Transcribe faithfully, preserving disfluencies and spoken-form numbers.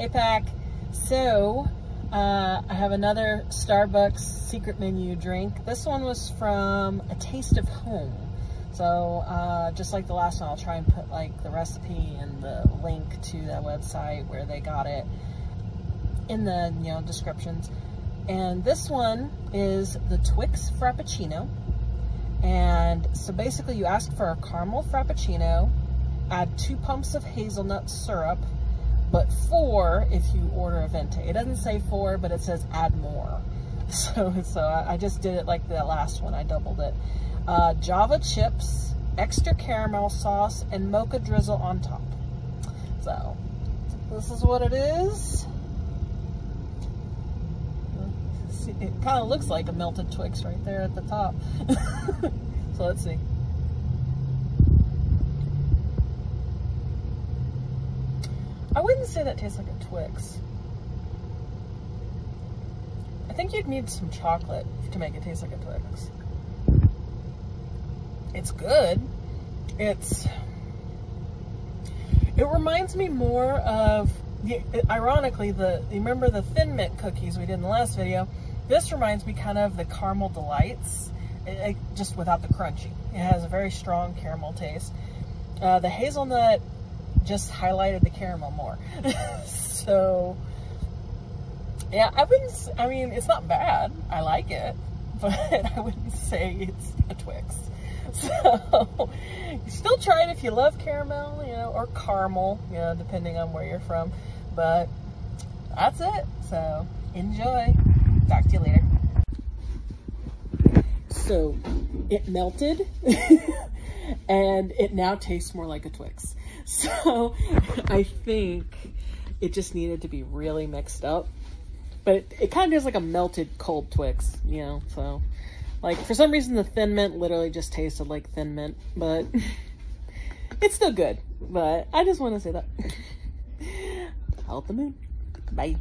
Hey, Pack. So, uh, I have another Starbucks secret menu drink. This one was from a Taste of Home. So, uh, just like the last one, I'll try and put like the recipe and the link to that website where they got it in the, you know, descriptions. And this one is the Twix Frappuccino. And so basically you ask for a caramel Frappuccino, add two pumps of hazelnut syrup, but four if you order a venti. It doesn't say four, but it says add more. So, so I, I just did it like the last one, I doubled it. Uh, Java chips, extra caramel sauce, and mocha drizzle on top. So this is what it is. It kind of looks like a melted Twix right there at the top. So let's see. I wouldn't say that tastes like a Twix. I think you'd need some chocolate to make it taste like a Twix. It's good. It's... It reminds me more of... Ironically, the you remember the Thin Mint cookies we did in the last video? This reminds me kind of the Caramel Delights, it, it, just without the crunchy. It has a very strong caramel taste. Uh, the hazelnut just highlighted the caramel more. So, yeah, I wouldn't, I mean, it's not bad. I like it, but I wouldn't say it's a Twix. So, you still try it if you love caramel, you know, or caramel, you know, depending on where you're from. But that's it. So, enjoy. Talk to you later. So it melted and it now tastes more like a Twix. So I think it just needed to be really mixed up, but it, it kind of is like a melted cold Twix, you know? So like for some reason, the Thin Mint literally just tasted like Thin Mint, but it's still good. But I just want to say that. Out the moon. Bye.